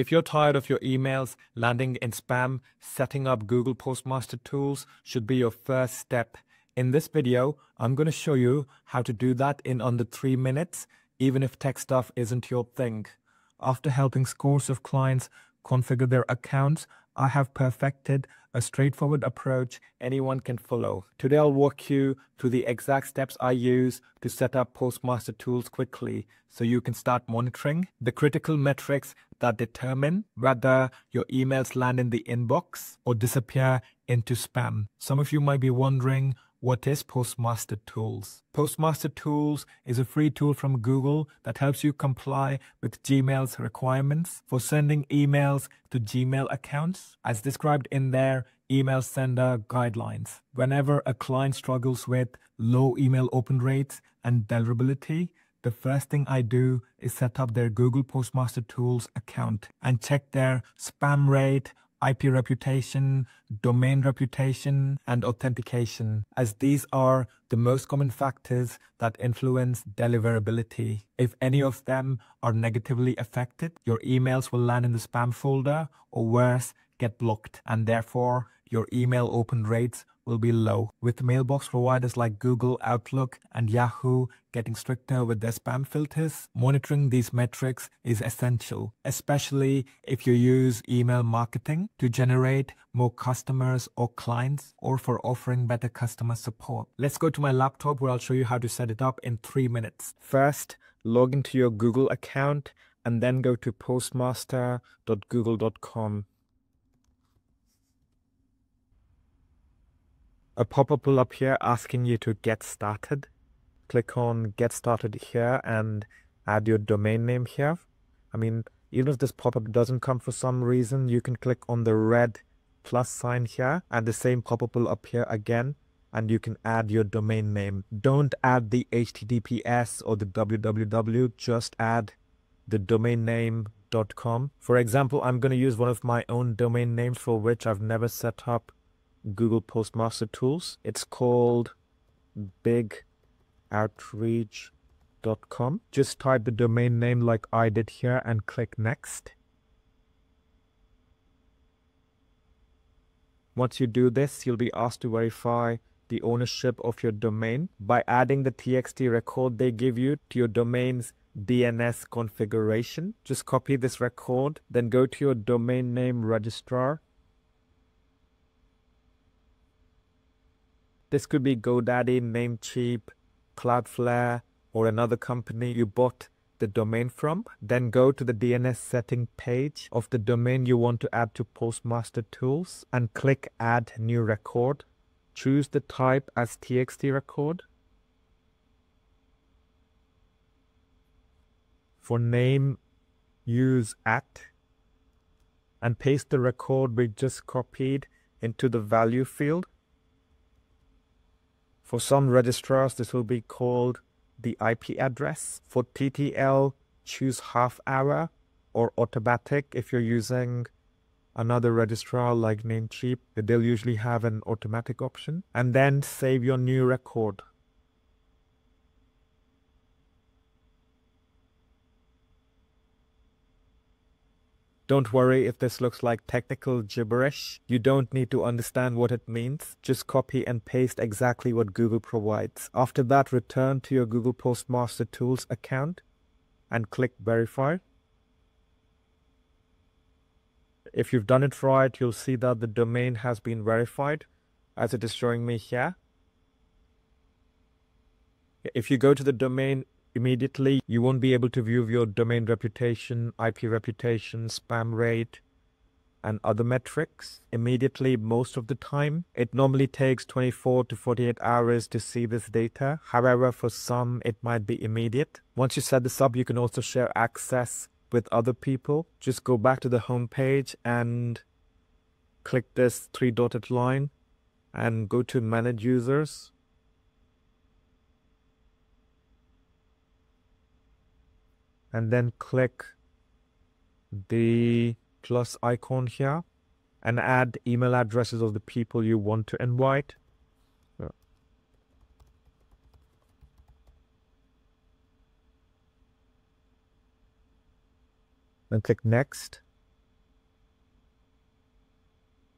If you're tired of your emails landing in spam, setting up Google Postmaster Tools should be your first step. In this video, I'm going to show you how to do that in under 3 minutes, even if tech stuff isn't your thing. After helping scores of clients configure their accounts, I have perfected a straightforward approach anyone can follow. Today I'll walk you through the exact steps I use to set up Postmaster Tools quickly so you can start monitoring the critical metrics that determine whether your emails land in the inbox or disappear into spam. Some of you might be wondering, what is Postmaster Tools? Postmaster Tools is a free tool from Google that helps you comply with Gmail's requirements for sending emails to Gmail accounts, as described in their email sender guidelines. Whenever a client struggles with low email open rates and deliverability, the first thing I do is set up their Google Postmaster Tools account and check their spam rate, IP reputation, domain reputation, and authentication, as these are the most common factors that influence deliverability. If any of them are negatively affected, your emails will land in the spam folder or worse, get blocked, and therefore your email open rates will be low. With mailbox providers like Google, Outlook, and Yahoo getting stricter with their spam filters, monitoring these metrics is essential, especially if you use email marketing to generate more customers or clients or for offering better customer support. Let's go to my laptop where I'll show you how to set it up in 3 minutes. First, log into your Google account and then go to postmaster.google.com. A pop-up will appear asking you to get started. Click on get started here and add your domain name here. Even if this pop-up doesn't come for some reason, you can click on the red plus sign here and the same pop-up will appear again and you can add your domain name. Don't add the HTTPS or the www, just add the domain name .com. For example, I'm going to use one of my own domain names for which I've never set up Google Postmaster Tools. It's called BigOutreach.com. Just type the domain name like I did here and click next. Once you do this, you'll be asked to verify the ownership of your domain by adding the TXT record they give you to your domain's DNS configuration. Just copy this record, then go to your domain name registrar. This could be GoDaddy, Namecheap, Cloudflare, or another company you bought the domain from. Then go to the DNS setting page of the domain you want to add to Postmaster Tools and click Add New Record. Choose the type as TXT record. For name, use @ and paste the record we just copied into the value field. For some registrars, this will be called the IP address. For TTL, choose half hour or automatic if you're using another registrar like Namecheap. They'll usually have an automatic option. And then save your new record. Don't worry if this looks like technical gibberish. You don't need to understand what it means. Just copy and paste exactly what Google provides. After that, return to your Google Postmaster Tools account and click Verify. If you've done it right, you'll see that the domain has been verified, as it is showing me here. If you go to the domain immediately, you won't be able to view your domain reputation, IP reputation, spam rate, and other metrics immediately most of the time. It normally takes 24 to 48 hours to see this data. However, for some, it might be immediate. Once you set this up, you can also share access with other people. Just go back to the home page and click this 3-dotted line and go to Manage Users. And then click the plus icon here and add email addresses of the people you want to invite. Then click Next.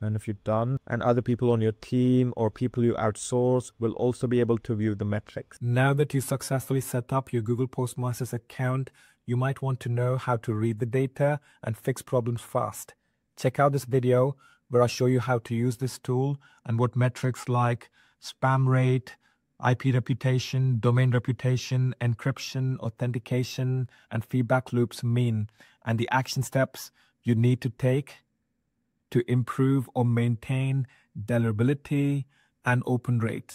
And if you're done, and other people on your team or people you outsource will also be able to view the metrics. Now that you successfully set up your Google Postmasters account, you might want to know how to read the data and fix problems fast. Check out this video where I show you how to use this tool and what metrics like spam rate, IP reputation, domain reputation, encryption, authentication, and feedback loops mean, and the action steps you need to take to improve or maintain deliverability and open rates.